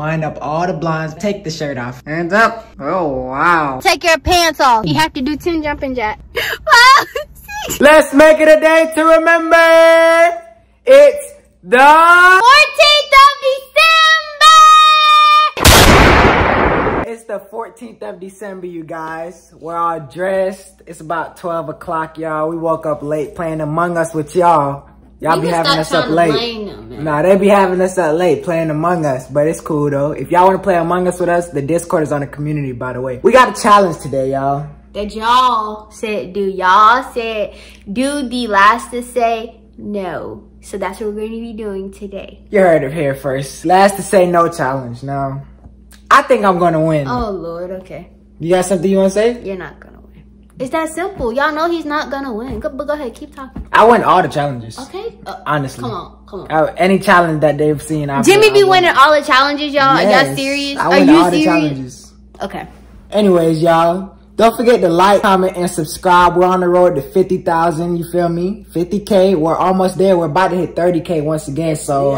Wind up all the blinds. Take the shirt off. Hands up. Oh, wow. Take your pants off. You have to do 10 jumping jacks. Wow. Let's make it a day to remember. It's the 14th of December. It's the 14th of December, you guys. We're all dressed. It's about 12 o'clock, y'all. We woke up late playing Among Us with y'all. Y'all be having us up late. Nah, they be having us up late playing Among Us, but it's cool though. If y'all want to play Among Us with us, the Discord is on the community, by the way. We got a challenge today, y'all. That y'all said do. Y'all said do the last to say no. So that's what we're going to be doing today. You heard it here first. Last to say no challenge. Now, I think I'm going to win. Oh, Lord. Okay. You got something you want to say? You're not going to win. It's that simple. Y'all know he's not going to win. But go ahead. Keep talking. I win all the challenges. Okay. Honestly. Come on. Come on. Any challenge that they've seen. Jimmy be winning all the challenges, y'all. Yes, y'all serious? I win all the challenges. Okay. Anyways, y'all. Don't forget to like, comment, and subscribe. We're on the road to 50,000, you feel me? 50K, we're almost there. We're about to hit 30K once again, so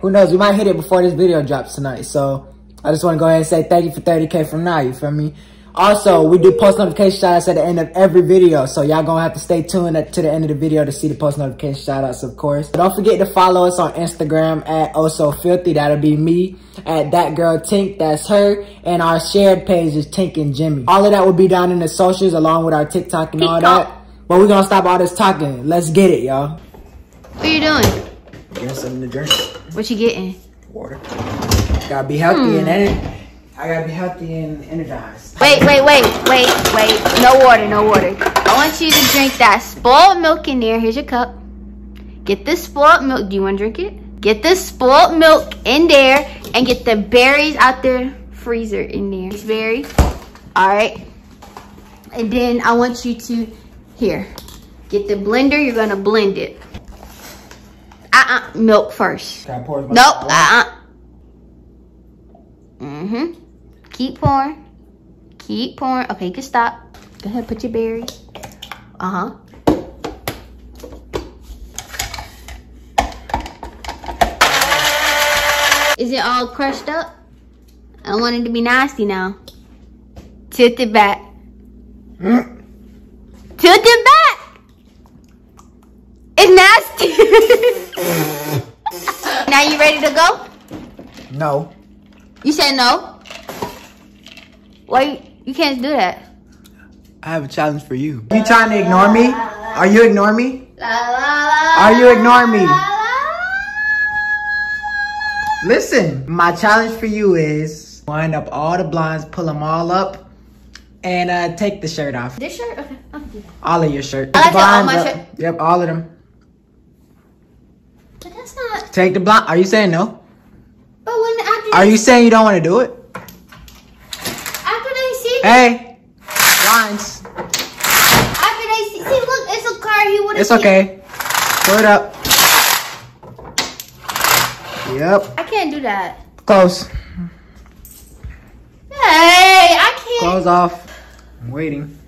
who knows? We might hit it before this video drops tonight, so I just want to go ahead and say thank you for 30K from now, you feel me? Also, we do post notification shoutouts at the end of every video, so y'all gonna have to stay tuned to the end of the video to see the post notification shoutouts, of course. But don't forget to follow us on Instagram at ohsofilthy, that'll be me, at thatgirltink, that's her, and our shared page is Tink and Jimmy. All of that will be down in the socials along with our TikTok and all that. But we're gonna stop all this talking. Let's get it, y'all. What are you doing? Getting something to drink. What you getting? Water. Gotta be healthy in that. I gotta be healthy and energized. Wait. No water, no water. I want you to drink that spoiled milk in there. Here's your cup. Get this spoiled milk. Do you want to drink it? Get this spoiled milk in there and get the berries out the freezer in there. It's berry. All right. And then I want you to, here, get the blender. You're gonna blend it. Milk first. Can I pour as much? Nope. Keep pouring. Keep pouring. Okay, you can stop. Go ahead, put your berry. Is it all crushed up? I don't want it to be nasty now. Tilt it back. Tilt it back! It's nasty! Now you ready to go? No. You said no? Why you can't do that? I have a challenge for you. Are you trying to ignore me? Are you ignoring me? Are you ignoring me? Listen, my challenge for you is wind up all the blinds, pull them all up, and take the shirt off. This shirt? Okay. All of your shirt. I like all my shirt. Yep, all of them. But that's not. Take the blind. Are you saying no? But when after. Are you saying you don't want to do it? Hey, blinds. After they see, look, it's a car. He would. It's okay. Throw it up. Yep. I can't do that. Close. Hey, I can't. Close off. I'm waiting.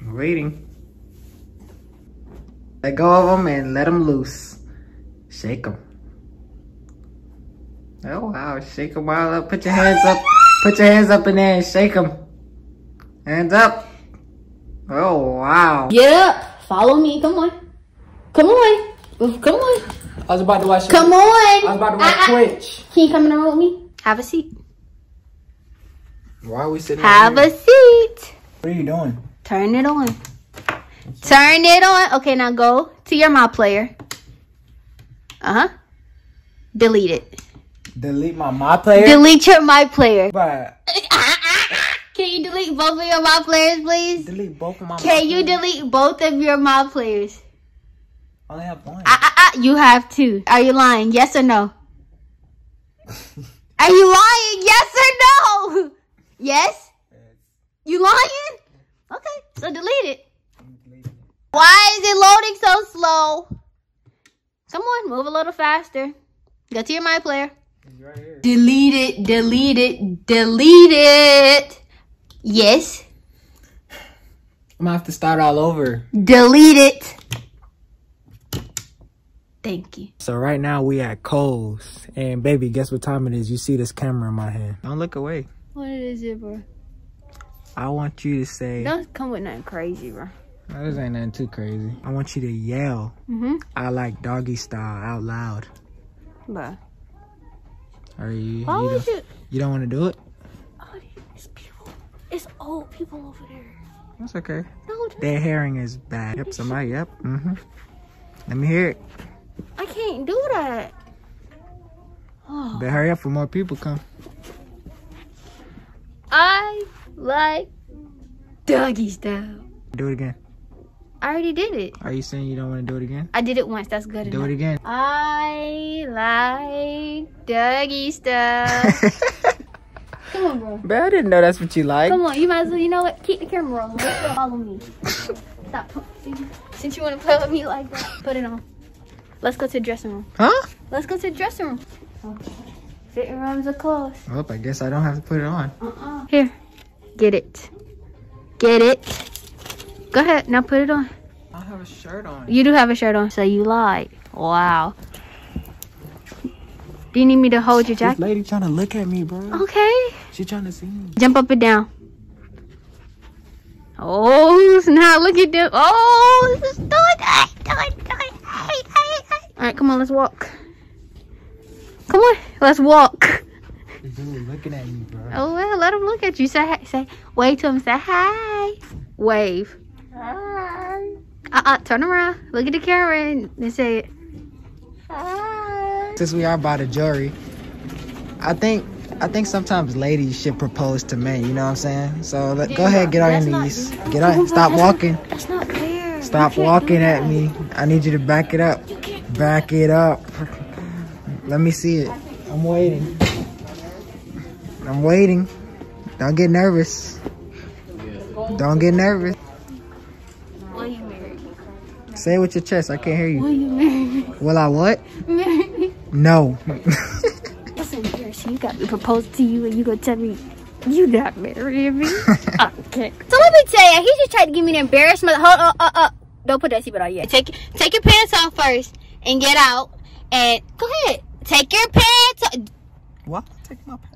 I'm waiting. Let go of them and let them loose. Shake them. Oh wow, shake them all up. Put your hands up. Put your hands up in there and shake them. Hands up. Oh wow. Get up. Follow me. Come on. Come on. Come on. I was about to watch Twitch. Come on. I was about to watch Twitch. Can you come in the room with me? Have a seat. Why are we sitting here? Have a seat. What are you doing? Turn it on. Turn it on. Okay, now go to your my player. Delete it. Delete my player? Delete your my player. But can you delete both of your my players, please? Delete both of my Can you players? Delete both of your my players? I only have one. You have two. Are you lying? Yes or no? Are you lying? Yes or no? Yes? You lying? Okay, so delete it. Why is it loading so slow? Come on, move a little faster. Go to your my player. Right here. Delete it, delete it, delete it. Yes. I'm gonna have to start all over. Delete it. Thank you. So right now we at Kohl's, and baby, guess what time it is? You see this camera in my hand. Don't look away. What is it, bro? I want you to say. Don't come with nothing crazy, bro. No, this ain't nothing too crazy. I want you to yell. I like doggy style out loud. Bro. Are you? Why would you? You don't want to do it? Oh, it's people. It's old people over there. That's okay. No, their hearing is bad. Yep, somebody. Yep. Let me hear it. I can't do that. Oh. Better hurry up for more people come. I like doggy style. Do it again. I already did it. Are you saying you don't want to do it again? I did it once. That's good enough. Do it again. I like doggy stuff. Come on, bro. But I didn't know that's what you like. Come on. You might as well, you know what? Keep the camera on. Follow me. Stop. Since you want to play with me like that, put it on. Let's go to the dressing room. Huh? Let's go to the dressing room. Okay. Fitting rooms are closed. Well, I guess I don't have to put it on. Here. Get it. Get it. Go ahead, now put it on. I have a shirt on. You do have a shirt on, so you lied. Wow. Do you need me to hold your jacket? This lady trying to look at me, bro. Okay. She trying to see me. Jump up and down. Oh, snap, look at them. Oh, this is doing it. All right, come on, let's walk. Come on, let's walk. This dude looking at me, bro. Oh, well, let him look at you. Say, wave to him, say hi. Wave. Hi. Turn around. Look at the camera and say it. Hi. Since we are by the jury, I think sometimes ladies should propose to men. You know what I'm saying? So let, go ahead, get on your knees. Get on. Stop walking. That's not fair. Stop walking at me. I need you to back it up. Back it up. Let me see it. I'm waiting. I'm waiting. Don't get nervous. Don't get nervous. Will you marry me? Say it with your chest. I can't hear you. Will you marry me? Will I what? Marry me? No. That's embarrassing. You got me proposed to you and you gonna tell me you not marrying me? Okay. So let me tell you, he just tried to give me the embarrassment. Hold up, don't put that seatbelt on yet. Take your pants off first and get out. And go ahead. Take your pants off. What? Take my pants.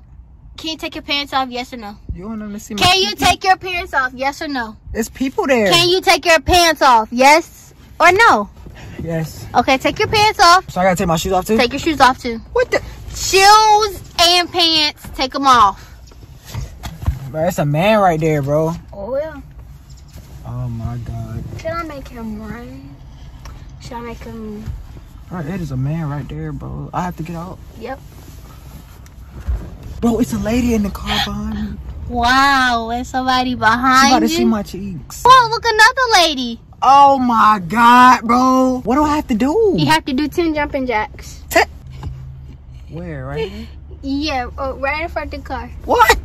Can you take your pants off? Yes or no? You want them to see me? Can you take your pants off? Yes or no? It's people there. Can you take your pants off? Yes or no? Yes. Okay, take your pants off. So I gotta take my shoes off too? Take your shoes off too. What the? Shoes and pants. Take them off. Bro, that's a man right there, bro. Oh, yeah. Oh, my God. Should I make him run? Should I make him... Bro, that is a man right there, bro. I have to get out. Yep. Bro, it's a lady in the car behind me. Wow, there's somebody behind you. You about to see my cheeks. Oh, look, another lady. Oh my God, bro. What do I have to do? You have to do 10 jumping jacks. Where, right here? Yeah, right in front of the car. What?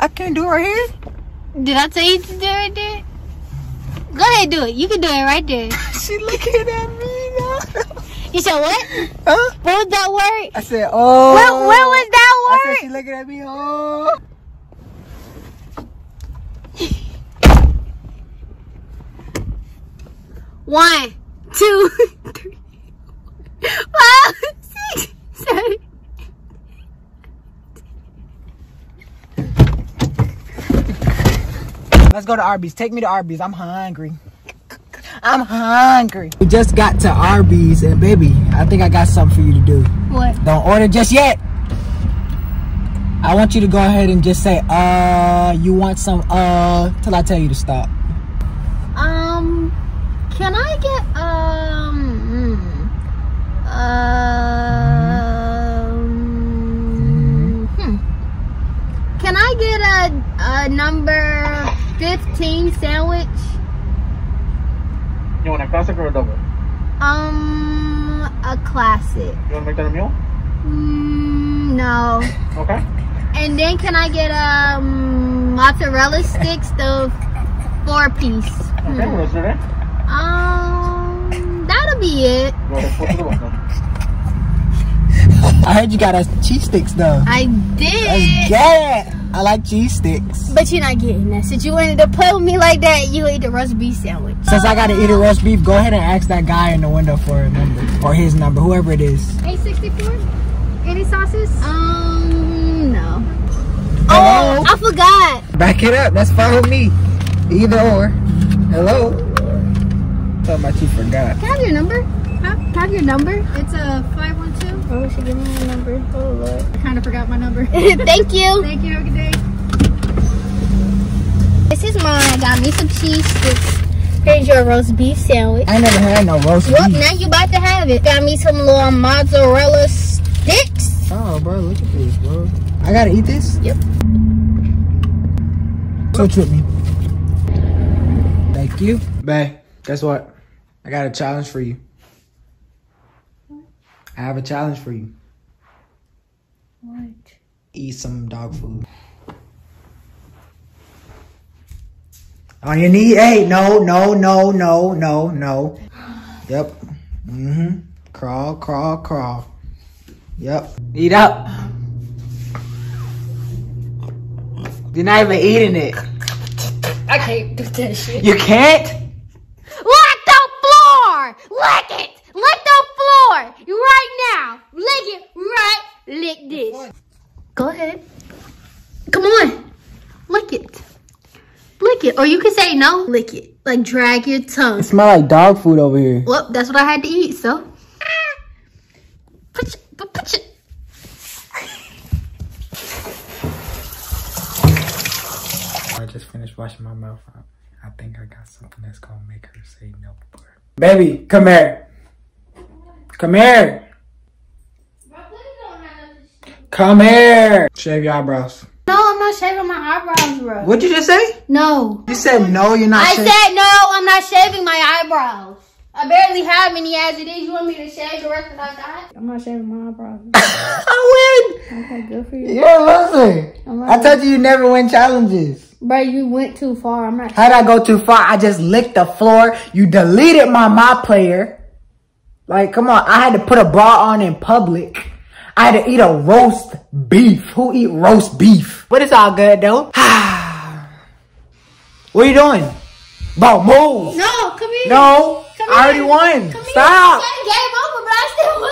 I can't do it right here? Did I tell you to do it there? Go ahead, do it. You can do it right there. She looking at me now. You said what? Huh? What was that word? I said, oh. What was that word? I said, she looking at me, oh. One, two, three, 5, 6, 7. Let's go to Arby's. Take me to Arby's. I'm hungry. I'm hungry. We just got to Arby's, and baby, I think I got something for you to do. What? Don't order just yet. I want you to go ahead and just say, you want some, till I tell you to stop. Can I get, can I get a number 15 sandwich? You want a classic or a double? A classic. You want to make that a meal? No. Okay. And then can I get mozzarella sticks, the 4-piece? Okay, what else is there? That'll be it. I heard you got us cheese sticks though. I did. Let's get it. I like cheese sticks. But you're not getting that. Since you wanted to play with me like that, you ate the roast beef sandwich. Since I gotta eat a roast beef, go ahead and ask that guy in the window for a number. Or his number, whoever it is. 864? Any sauces? No. Hello? Oh, I forgot. Back it up. That's fine with me. Either or. Hello? I thought about you forgot. Can I have your number? Huh? Can I have your number? It's a 512. Oh, she gave me your number. Oh, Lord. I kind of forgot my number. Thank you. Thank you. Have a good day. This is mine. I got me some cheese sticks. Here's your roast beef sandwich. I never had no roast beef. Well, now you about to have it. Got me some little mozzarella sticks. Oh, bro. Look at this, bro. I gotta eat this? Yep. So trip me. Thank you. Bae, guess what? I got a challenge for you. I have a challenge for you. What? Eat some dog food. On your knee, hey, no. Yep. Mm-hmm. Crawl. Yep. Eat up. You're not even eating it. I can't do that shit. You can't? Lick the floor! Lick it! Lick the floor! You right now! Lick it right! Lick this. Go ahead. Come on! Lick it. Lick it. Or you can say no. Lick it. Like drag your tongue. It smells like dog food over here. Well, that's what I had to eat, so. Put your... I just finished washing my mouth out. I think I got something that's gonna make her say no more. Baby, come here. Come here. Come here. Shave your eyebrows. No, I'm not shaving my eyebrows, bro. What'd you just say? No. You said no, you're not shaving. I said no, I'm not shaving my eyebrows. I barely have any as it is. You want me to shave the rest of my eyes? I'm not shaving my eyebrows. I win. Okay, good for you. Yeah, listen. I told you you never win challenges. Bro, you went too far. I'm not. How'd I go too far? I just licked the floor. You deleted my player. Like, come on. I had to put a bra on in public. I had to eat a roast beef. Who eat roast beef? But it's all good, though. What are you doing? Bro, move. No, come here. No, come I already here. Won. Come stop. Here. Game over, bro. I still won.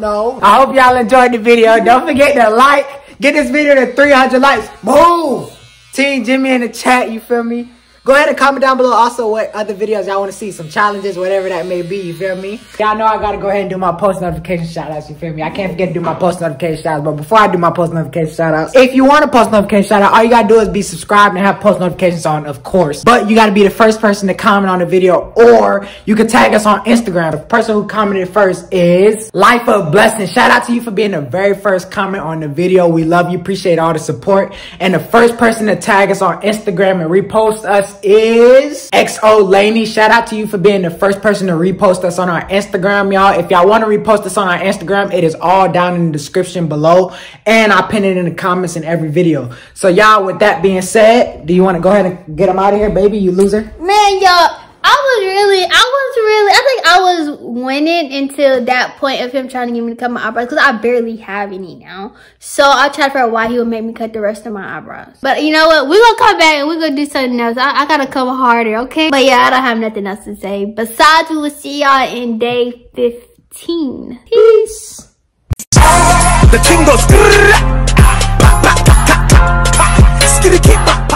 No. I hope y'all enjoyed the video. Don't forget to like. Get this video to 300 likes. Move! Team Jimmy in the chat, you feel me? Go ahead and comment down below also what other videos y'all want to see. Some challenges, whatever that may be, you feel me? Y'all know I got to go ahead and do my post notification shoutouts, you feel me? I can't forget to do my post notification shoutouts, but before I do my post notification shoutouts, if you want a post notification shoutout, all you got to do is be subscribed and have post notifications on, of course. But you got to be the first person to comment on the video, or you can tag us on Instagram. The person who commented first is Life of Blessing. Shout out to you for being the very first comment on the video. We love you. Appreciate all the support. And the first person to tag us on Instagram and repost us is XO Laney. Shout out to you for being the first person to repost us on our Instagram, y'all. If y'all want to repost us on our Instagram, it is all down in the description below, and I pin it in the comments in every video. So y'all, with that being said, do you want to go ahead and get them out of here, baby? You loser, man. Y'all, I think I was winning until that point of him trying to get me to cut my eyebrows, because I barely have any now. So I tried to figure out why he would make me cut the rest of my eyebrows. But you know what? We're going to come back and we're going to do something else. I got to come harder, okay? But yeah, I don't have nothing else to say. Besides, we will see y'all in day 15. Peace. The king goes...